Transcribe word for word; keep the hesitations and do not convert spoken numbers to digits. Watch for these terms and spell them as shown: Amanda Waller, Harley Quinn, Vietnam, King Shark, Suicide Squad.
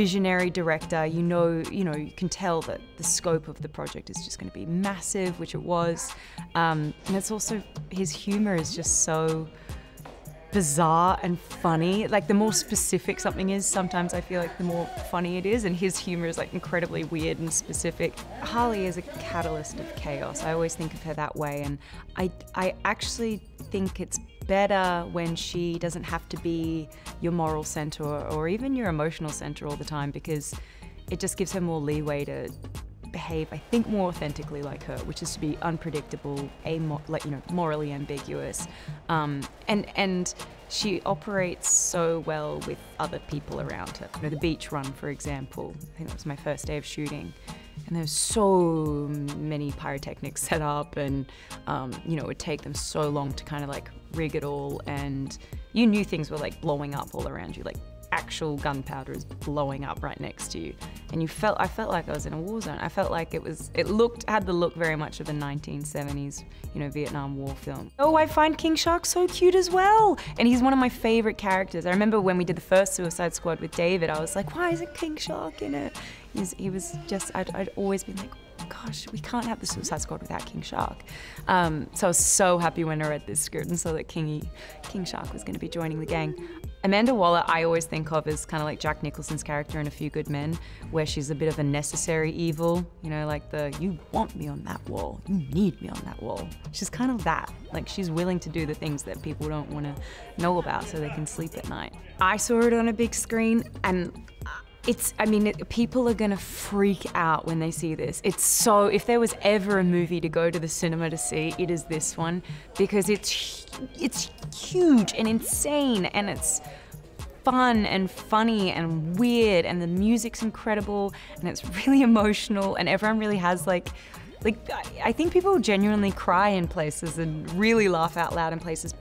visionary director, you know, you know, you can tell that the scope of the project is just going to be massive, which it was. Um, and it's also, his humor is just so bizarre and funny. Like, the more specific something is, sometimes I feel like the more funny it is, and his humor is like incredibly weird and specific. Harley is a catalyst of chaos. I always think of her that way, and I, I actually think it's better when she doesn't have to be your moral center or even your emotional center all the time, because it just gives her more leeway to behave, I think, more authentically like her, which is to be unpredictable, amor like, you know, morally ambiguous. Um, and, and she operates so well with other people around her. You know, the beach run, for example, I think that was my first day of shooting. And there's so many pyrotechnics set up, and um, you know, it would take them so long to kind of like rig it all, and you knew things were like blowing up all around you, like actual gunpowder is blowing up right next to you, and you felt, I felt like I was in a war zone. I felt like it was, it looked, had the look very much of a nineteen seventies, you know, Vietnam War film. Oh, I find King Shark so cute as well, and he's one of my favorite characters. I remember when we did the first Suicide Squad with David, I was like, why isn't King Shark in it? He's, he was just, I'd, I'd always been like, gosh, we can't have the Suicide Squad without King Shark. Um, so I was so happy when I read this script and saw that Kingy, King Shark was going to be joining the gang. Amanda Waller, I always think of as kind of like Jack Nicholson's character in A Few Good Men, where she's a bit of a necessary evil, you know, like the, you want me on that wall, you need me on that wall. She's kind of that, like she's willing to do the things that people don't want to know about so they can sleep at night. I saw it on a big screen, and It's, I mean, it, people are gonna freak out when they see this. It's so, if there was ever a movie to go to the cinema to see, it is this one, because it's, it's huge and insane, and it's fun and funny and weird, and the music's incredible, and it's really emotional, and everyone really has like, like, I think people genuinely cry in places and really laugh out loud in places.